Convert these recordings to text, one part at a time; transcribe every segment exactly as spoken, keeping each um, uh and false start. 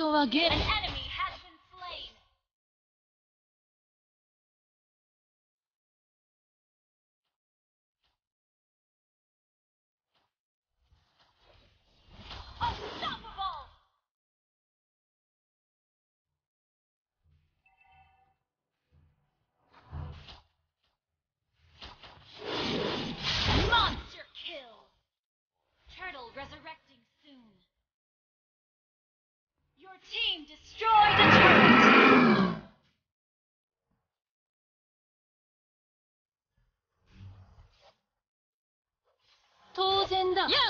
also a gift. An enemy has been slain. Unstoppable. Monster kill. Turtle resurrecting soon. Your team destroyed the turret! Yeah.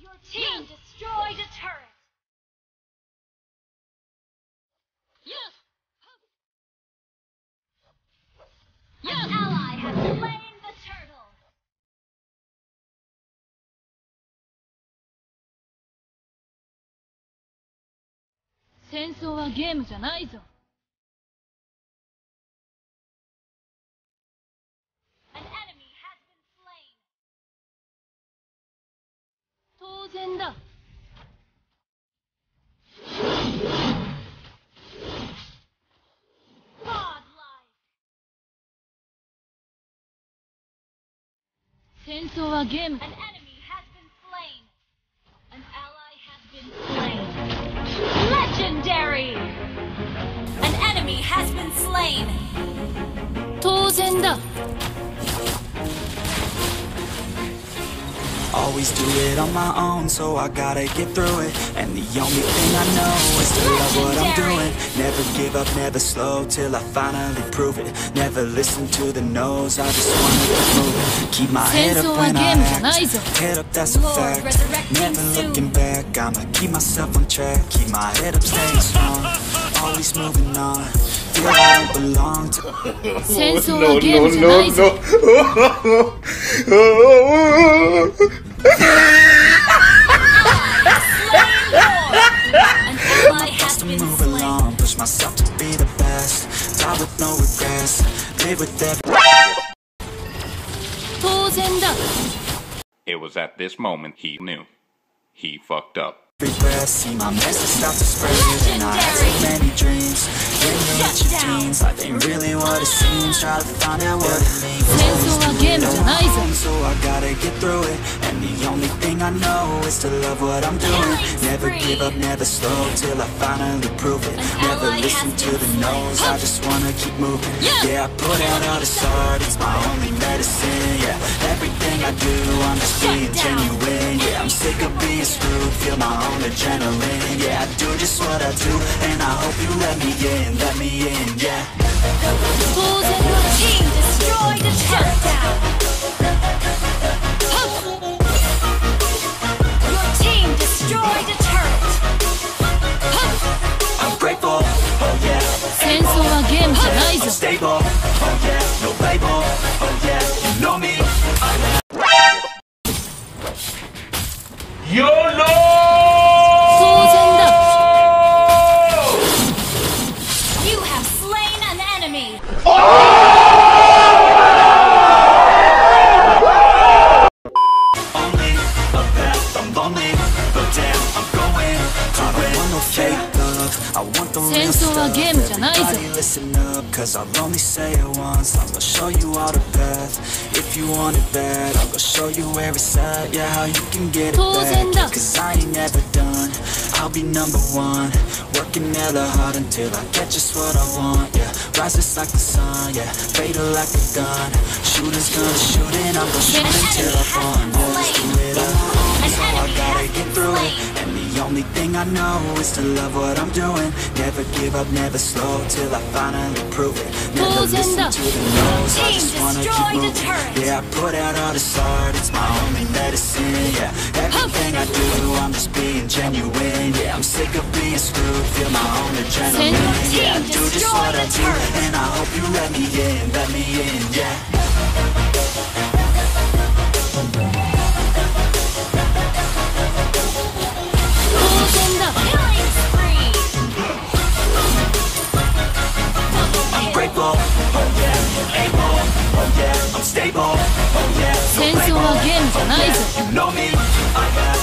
Your team destroyed a turret! An ally has slain the turtle. War is not a game. An enemy has been slain. 当然だ。 An enemy has been slain. An ally has been slain. Legendary! An enemy has been slain. 当然だ. Always do it on my own, so I gotta get through it. And the only thing I know is to love what I'm doing. Never give up, never slow, till I finally prove it. Never listen to the no's, I just wanna get moving. Keep my head up when I act. Head up, that's a fact. Never looking back, I'ma keep myself on track. Keep my head up, staying strong. Always moving on. Feel like I don't belong to no, no, no, no. An ally has been slain. Push myself to be the best. Die with no regrets. Live with that. It was at this moment he knew. He fucked up. See my message start to spread, and I had so many dreams. When you reach your teens, life ain't really what it seems. Try to find out what it means. So I gotta get through it, and the only thing I know is to love what I'm doing. Never give up, never slow, till I finally prove it. Never listen to the no's, I just wanna keep moving. Yeah, I put out all this art, it's my only medicine. Yeah, everything I do, I'm just being genuine. Yeah, I'm sick of being screwed, feel my own adrenaline. Yeah, I do just what I do, and I hope you let me in, let me in, yeah. Fools and your team destroyed the turret down. Your team destroyed the turret. I'm grateful, oh yeah. Sensor again, I'm stable, oh yeah. No label, oh yeah. You know me, I'm YOLO! Listen up, cause I'll only say it once. I'm gonna show you all the path. If you want it bad, I'm gonna show you where it's at. Yeah, how you can get it back. Cause I ain't never done, I'll be number one. Working hella hard until I get just what I want. Yeah, rises like the sun, yeah, fatal like a gun. Shooters gonna shoot and I'm gonna shoot until I fall. Always do it alone, so I gotta get through it. And the only thing I know is to love what I'm doing. Never give up, never slow, till I finally prove it. Never listen to the no's, I just wanna keep moving. Yeah, I put out all this art, it's my only medicine. Yeah, everything I do, I'm just being genuine. Yeah, I'm sick of being screwed, feel my own adrenaline. Yeah, I do just what I do, and I hope you let me in, let me in, yeah. Oh yeah. ないぞ。